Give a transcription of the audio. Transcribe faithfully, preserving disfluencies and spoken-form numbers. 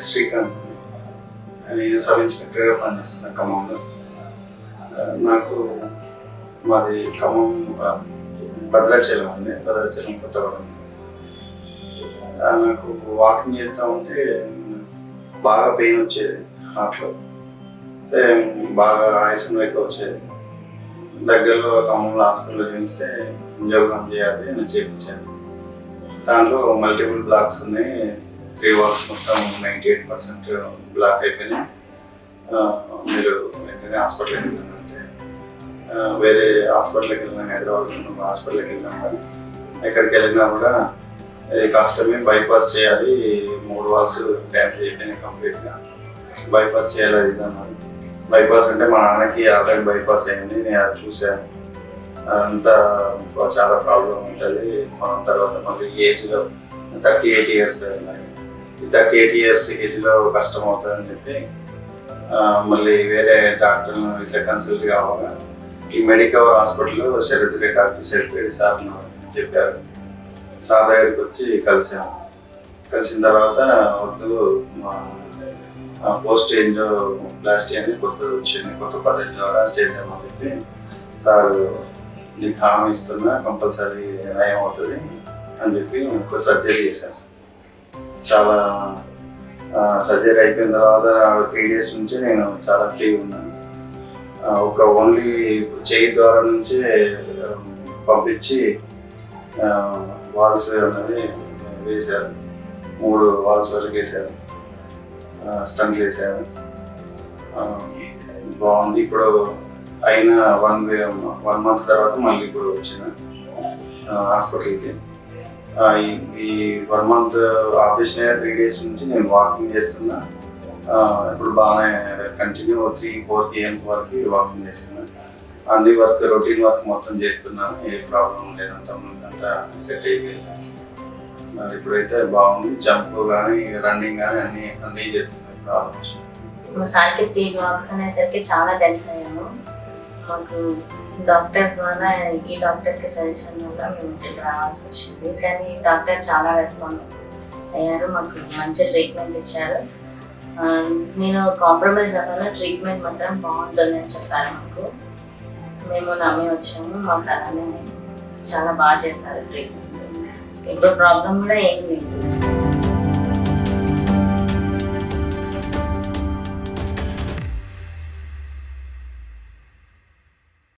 Srikanth, and he is Sub Inspector of Finance in the Command. Naku Madi Kamam Badrachalam, Badrachalam Patavan. Naku walking is down there, Baga pain of Ched, Hartlow. Then Baga eyes and like of Ched. The girl Kamam last color in stay, Jabram Jay, and a Ched. There multiple blocks, three walls, ninety-eight percent block in the hospital. Where hospital is in hospital. I can tell you a custom bypass, more walls damage complete. Bypass bypass and bypass and and uh, the problem mentally age of thirty-eight years thirty-eight years age lo custom avutadi ani cheppi malli vere doctor nu itla consult avvaga ee medical hospital lo Sharadri doctor Sharadri sir nu chepparu sir daggariki vachi kalasam kalasin tarvata oddu post angioplasty ani kotta ochindi kotta paddhati dwara cheddam ani cheppi sir I am compulsory and doing surgery. Chala surgery I other three days chala free only cheyi dwara nunchi pampichi walls vesaru. Moodu walls varaku vesaru. Stunt vesaru. Baagundi ippudu I was one way, one month after the hospital. I one month operation, three days walking. I continue three, four K M walking. And the work routine work a problem. I jump, running, and Doctor Gona, e doctor ke suggestion mula mute kara suggestion. Then doctor chala response. Ayaru maku manche treatment ichcharu. Nino compromise avana treatment matram bond dalne chepparu maku. Memo name vachamu ma karane chala baa chesaru treatment. Ippudu problem kuda em ledhu.